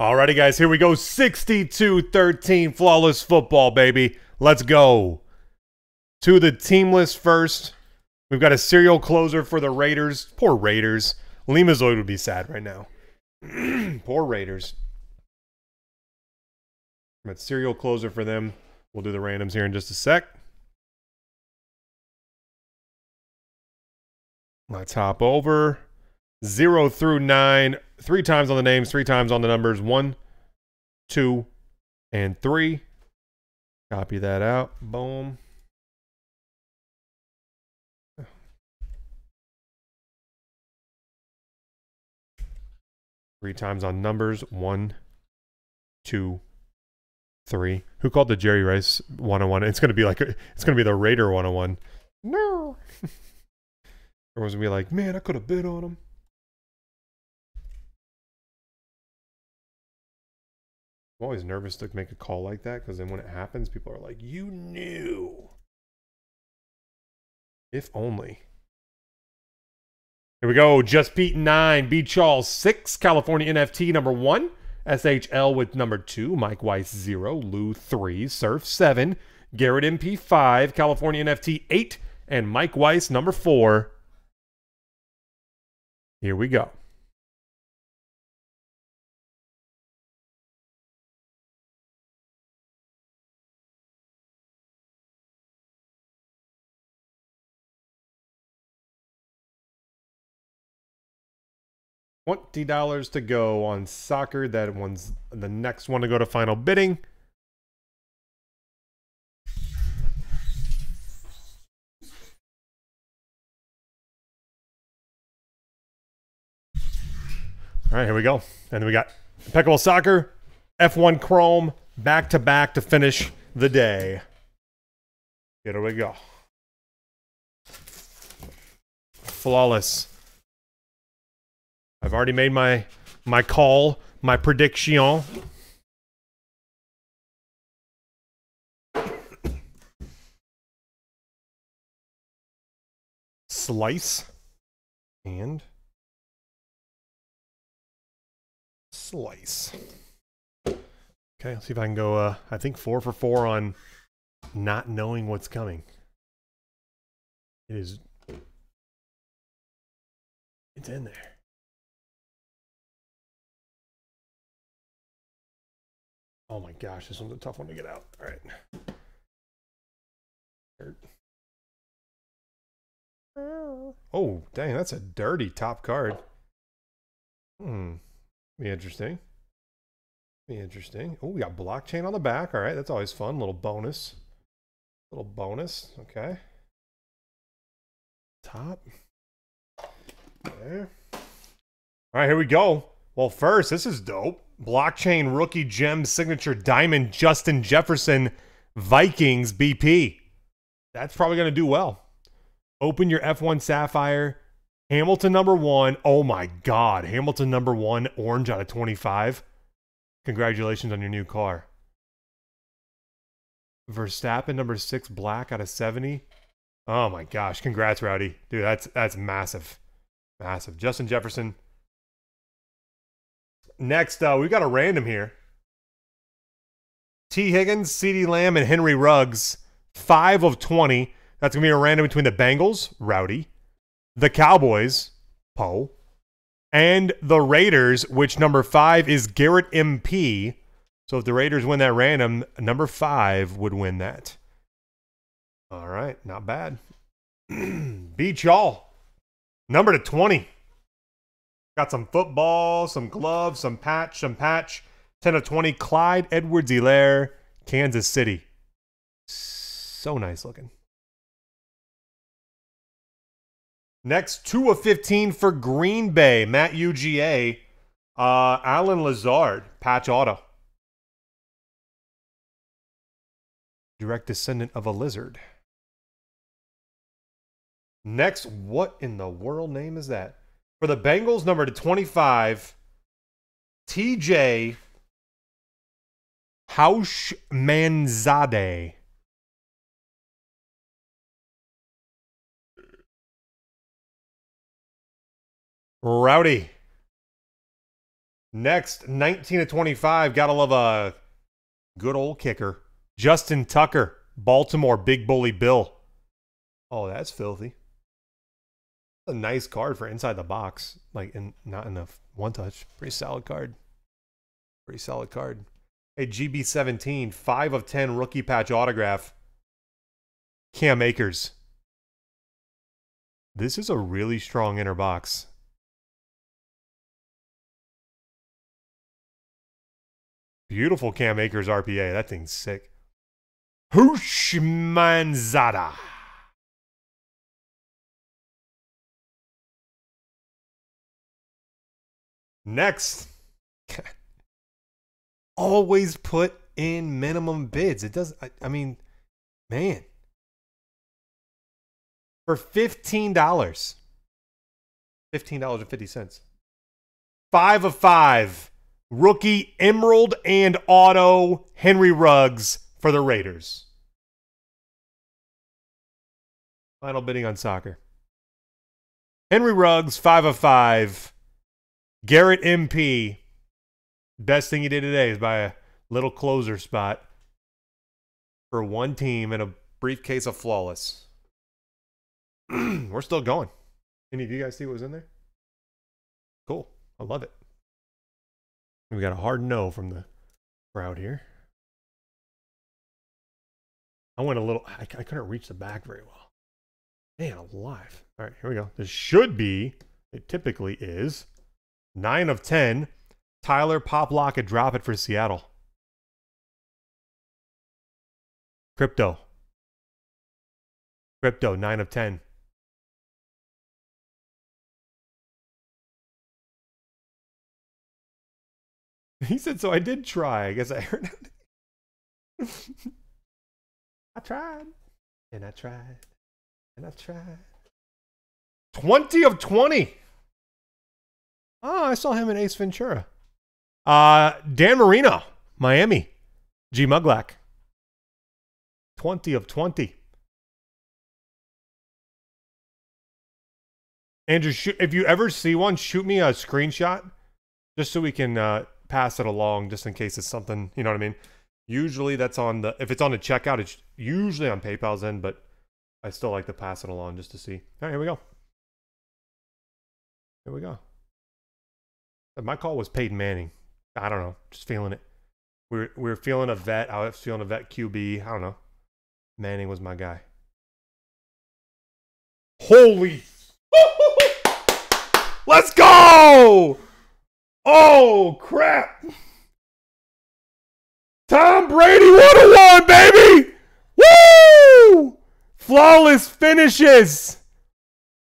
Alrighty, guys, here we go. 62-13, flawless football, baby. Let's go. To the team list first. We've got a serial closer for the Raiders. Poor Raiders. Limazoid would be sad right now. Poor Raiders. I'm at serial closer for them. We'll do the randoms here in just a sec. Let's hop over. 0 through 9. 3 times on the names, 3 times on the numbers. 1, 2, and 3. Copy that out. Boom. Three times on numbers. 1, 2, 3. Who called the Jerry Rice 101? It's gonna be like it's gonna be the Raider 101. No. Everyone's gonna be like, man, I could have bid on him. I'm always nervous to make a call like that because then when it happens, people are like, you knew. If only. Here we go. Just Pete 9, B. Charles 6, California NFT number 1, SHL with number 2, Mike Weiss 0, Lou 3, Surf 7, Garrett MP 5, California NFT 8, and Mike Weiss number 4. Here we go. $20 to go on soccer. That one's the next one to go to final bidding. All right, here we go. And we got Impeccable Soccer, F1 Chrome, back to back to finish the day. Here we go. Flawless. I've already made my call, my prediction. Slice and slice. Okay, let's see if I can go, I think 4 for 4 on not knowing what's coming. It's in there. Oh my gosh, this one's a tough one to get out. All right. Oh, dang, that's a dirty top card. Be interesting. Oh, we got blockchain on the back. All right, that's always fun. Little bonus. Okay. Top. There. All right, here we go. Well, first, this is dope. Blockchain rookie gem signature diamond Justin Jefferson Vikings BP. That's probably going to do well. Open your F1 Sapphire. Hamilton number 1. Oh my God. Hamilton number 1 orange out of 25. Congratulations on your new car. Verstappen number 6 black out of 70. Oh my gosh. Congrats, Rowdy. Dude, that's massive. Massive. Justin Jefferson. Next, we've got a random here. T. Higgins, CeeDee Lamb, and Henry Ruggs. 5 of 20. That's going to be a random between the Bengals, Rowdy, the Cowboys, Poe, and the Raiders, which number 5 is Garrett MP. So if the Raiders win that random, number 5 would win that. All right, not bad. Beat y'all. Number to 20. Got some football, some gloves, some patch, 10 of 20, Clyde Edwards-Hilaire, Kansas City. So nice looking. Next, 2 of 15 for Green Bay, Matt UGA, Alan Lazard, patch auto. Direct descendant of a lizard. Next, what in the world name is that? For the Bengals, number to 25, T.J. Houshmandzadeh. Rowdy. Next, 19 of 25. Gotta love a good old kicker. Justin Tucker, Baltimore, Big Bully Bill. Oh, that's filthy. A nice card for inside the box. Like, not enough. One touch. Pretty solid card. Pretty solid card. A GB17, 5 of 10 rookie patch autograph. Cam Akers. This is a really strong inner box. Beautiful Cam Akers RPA. That thing's sick. Houshmandzadeh. Next. Always put in minimum bids. It doesn't, I mean, man. For $15. $15.50. 5 of 5. Rookie Emerald and Auto Henry Ruggs for the Raiders. Final bidding on soccer. Henry Ruggs, 5 of 5. Garrett MP. Best thing he did today is buy a little closer spot for one team and a briefcase of Flawless. We're still going. Any of you guys see what was in there? Cool. I love it. We got a hard no from the crowd here. I went a little... I couldn't reach the back very well. Man, alive. All right, here we go. This should be... It typically is. 9 of 10. Tyler Poplock and drop it for Seattle. Crypto. Crypto, 9 of 10. He said, so I did try. I guess I heard it. I tried. And I tried. And I tried. 20 of 20. Oh, I saw him in Ace Ventura. Dan Marino, Miami. G. Muglack. 20 of 20. Andrew, if you ever see one, shoot me a screenshot just so we can... pass it along just in case it's something, you know what I mean? Usually that's on the, if it's on the checkout, it's usually on PayPal's end, but I still like to pass it along just to see. All right, here we go. Here we go. My call was Peyton Manning. I don't know, just feeling it. We were feeling a vet. I was feeling a vet QB. I don't know. Manning was my guy. Holy. Let's go. Oh, crap. Tom Brady would have won, baby. Woo! Flawless finishes.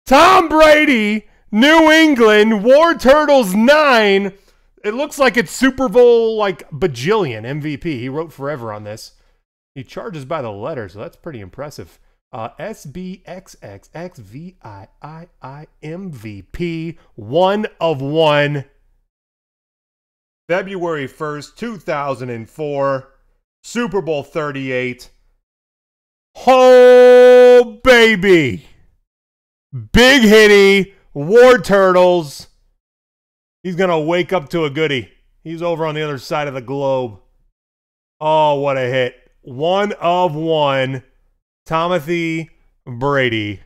Tom Brady, New England, War Turtles 9. It looks like it's Super Bowl, like, bajillion MVP. He wrote forever on this. He charges by the letter, so that's pretty impressive. SBXXXVIII MVP, 1 of 1. February 1st, 2004, Super Bowl 38. Oh, baby. Big Hitty, War Turtles. He's going to wake up to a goodie. He's over on the other side of the globe. Oh, what a hit. 1 of 1, Tomothy Brady.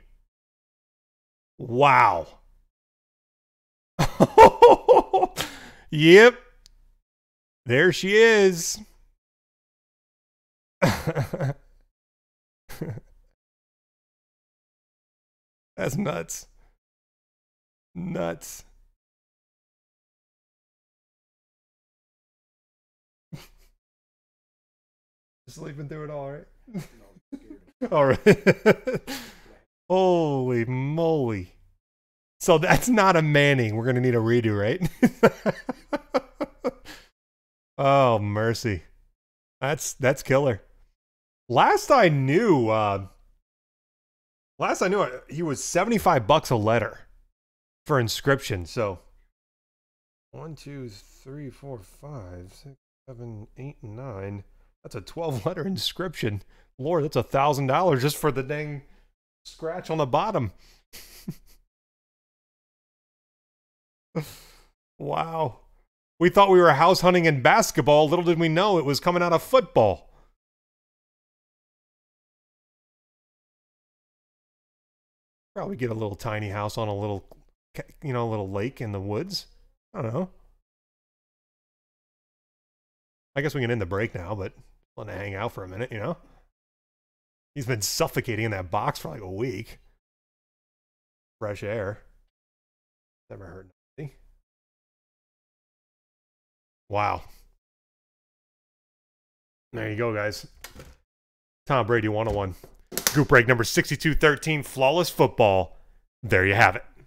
Wow. Yep. There she is. That's nuts. Nuts. Just sleeping through it all, right? All right. Holy moly. So that's not a Manning. We're going to need a redo, right? Oh, mercy. That's killer. Last I knew, he was $75 a letter for inscription. So 1, 2, 3, 4, 5, 6, 7, 8, 9. That's a 12-letter inscription. Lord, that's $1,000 just for the dang scratch on the bottom. Wow. We thought we were house hunting in basketball. Little did we know it was coming out of football. Probably get a little tiny house on a little, you know, a little lake in the woods. I don't know. I guess we can end the break now, but let it hang out for a minute, you know? He's been suffocating in that box for like a week. Fresh air. Never heard nothing. Wow. There you go, guys. Tom Brady 101. Group break number 6213, Flawless Football. There you have it.